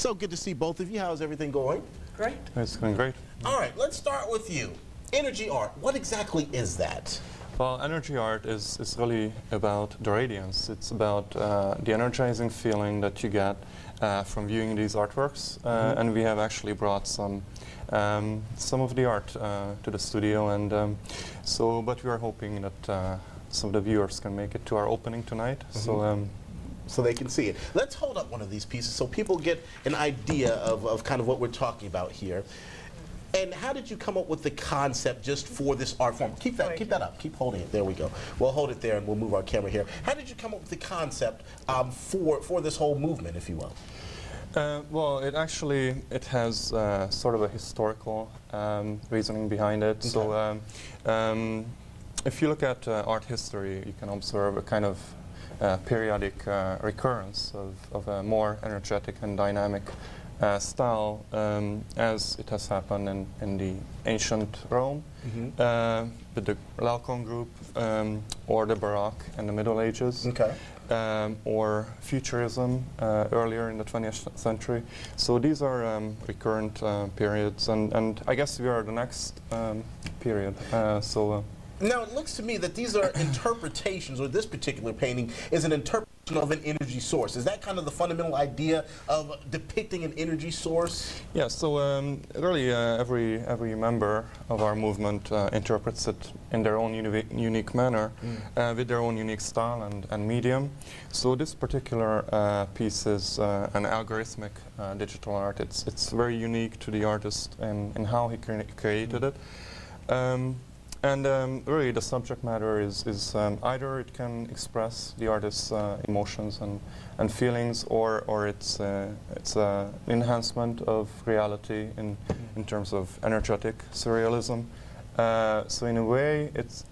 So good to see both of you. How's everything going? Great. It's going great. All right, let's start with you. Energy art, what exactly is that? Well, energy art is really about the radiance. It's about the energizing feeling that you get from viewing these artworks. And we have actually brought some of the art to the studio. And but we are hoping that some of the viewers can make it to our opening tonight. So they can see it. Let's hold up one of these pieces so people get an idea of kind of what we're talking about here. And how did you come up with the concept just for this art form? Keep that up. Keep holding it. There we go. We'll hold it there and we'll move our camera here. How did you come up with the concept for this whole movement, if you will? Well, it has sort of a historical reasoning behind it. Okay. So if you look at art history, you can observe a kind of periodic recurrence of a more energetic and dynamic style, as it has happened in the ancient Rome, with the Laocoon group, or the Baroque in the Middle Ages, or Futurism earlier in the 20th century. So these are recurrent periods, and I guess we are the next period. Now, it looks to me that these are interpretations, or this particular painting is an interpretation of an energy source. Is that kind of the fundamental idea of depicting an energy source? Yeah, so really every member of our movement interprets it in their own unique manner, with their own unique style and medium. So this particular piece is an algorithmic digital art. It's very unique to the artist and how he created it. Really, the subject matter is either it can express the artist's emotions and feelings, or it's an enhancement of reality in terms of energetic surrealism. So in a way, it's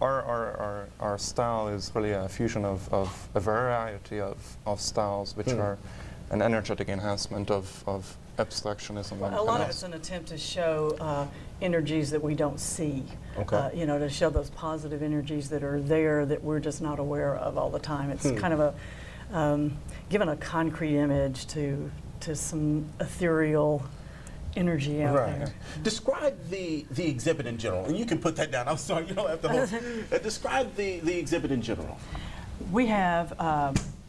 our style is really a fusion of a variety of styles, which are an energetic enhancement of abstractionism. Well, a lot of it's an attempt to show energies that we don't see, you know, to show those positive energies that are there that we're just not aware of all the time. It's kind of a, given a concrete image to some ethereal energy out there. Describe the exhibit in general, and you can put that down. I'm sorry, you don't have to hold. Describe the exhibit in general. We have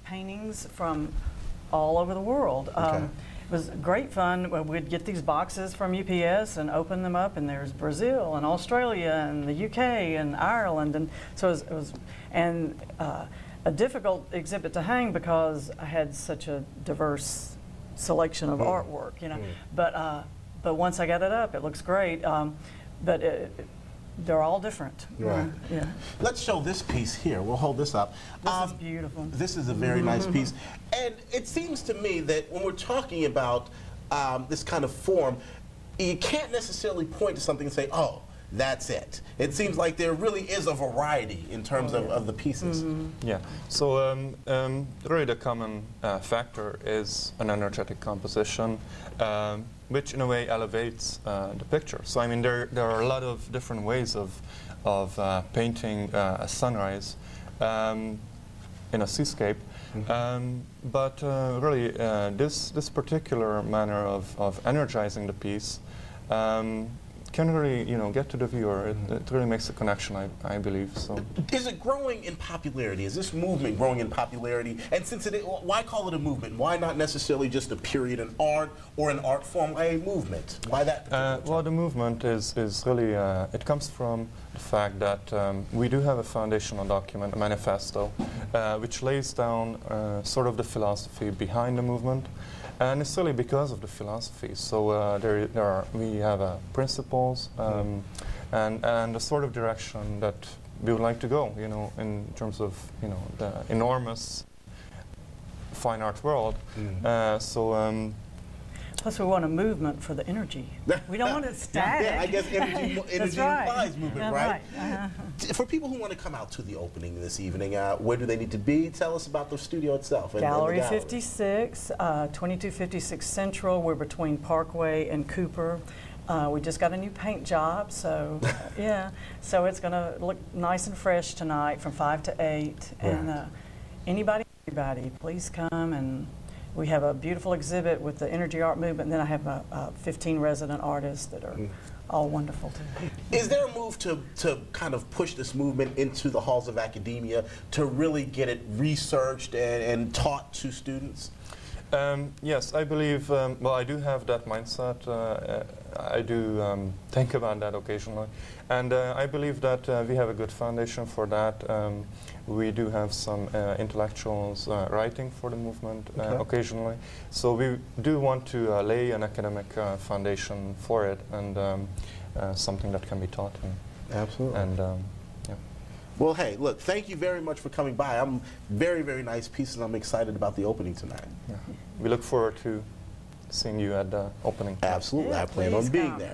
paintings from all over the world. It was great fun. We'd get these boxes from UPS and open them up, and there's Brazil and Australia and the UK and Ireland, and so it was a difficult exhibit to hang because I had such a diverse selection of artwork, you know. But once I got it up, it looks great. They're all different. Right. Yeah. Let's show this piece here. We'll hold this up. This is beautiful. This is a very nice piece. And it seems to me that when we're talking about this kind of form, you can't necessarily point to something and say, oh, that's it. It seems like there really is a variety in terms of the pieces. Yeah. So really the common factor is an energetic composition, which in a way elevates the picture. So I mean, there are a lot of different ways of painting a sunrise in a seascape. Really, this particular manner of energizing the piece can really, you know, get to the viewer. It really makes a connection, I believe. So, is it growing in popularity? Is this movement growing in popularity? And since why call it a movement? Why not necessarily just a period in art or an art form? Why a movement? Why that? Well, the movement is really it comes from the fact that we do have a foundational document, a manifesto, which lays down sort of the philosophy behind the movement. And it's really because of the philosophy. So we have principles and a sort of direction that we would like to go, you know, in terms of, you know, the enormous fine art world. Plus, we want a movement for the energy. We don't want it static. Yeah, I guess energy implies movement, right? For people who want to come out to the opening this evening, where do they need to be? Tell us about the studio itself. Gallery 56, 2256 Central. We're between Parkway and Cooper. We just got a new paint job, so yeah. So it's going to look nice and fresh tonight from 5 to 8. Right. And anybody, please come and We have a beautiful exhibit with the Energy Art Movement, and then I have 15 resident artists that are all wonderful too. Is there a move to kind of push this movement into the halls of academia to really get it researched and taught to students? Yes, I believe, well, I do have that mindset. I do think about that occasionally. And I believe that we have a good foundation for that. We do have some intellectuals writing for the movement occasionally. So we do want to lay an academic foundation for it and something that can be taught. Absolutely. And, well, hey, look, thank you very much for coming by. I'm very, very nice piece, and I'm excited about the opening tonight. Yeah. We look forward to seeing you at the opening. Absolutely. Yeah, I plan on being there.